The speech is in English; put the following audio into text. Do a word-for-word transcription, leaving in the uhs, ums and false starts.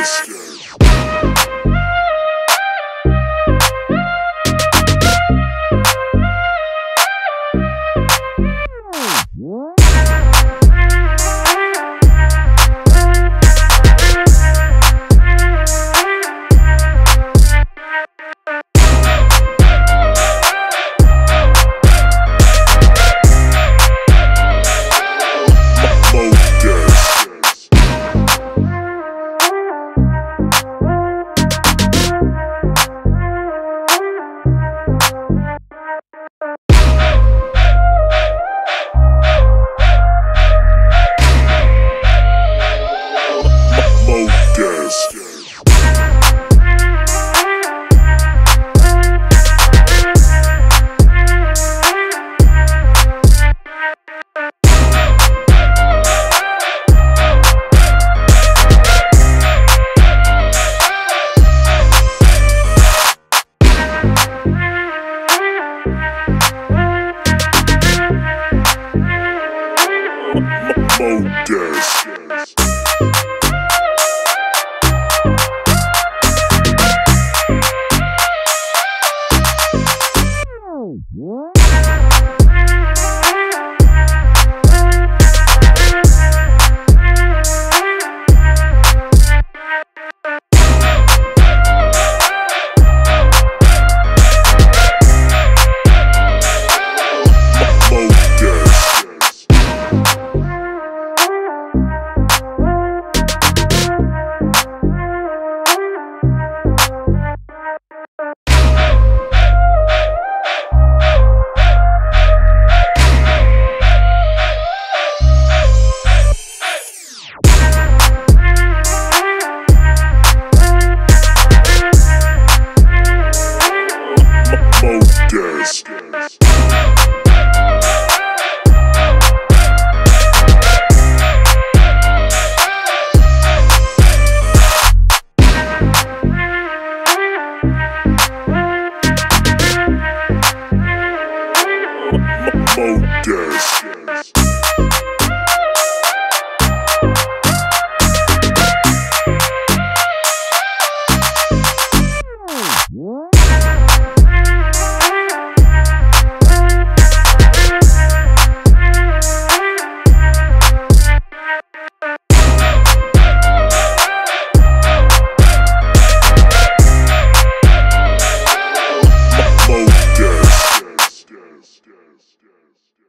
Moe Dasty. Moe Dasty. Yes, yes.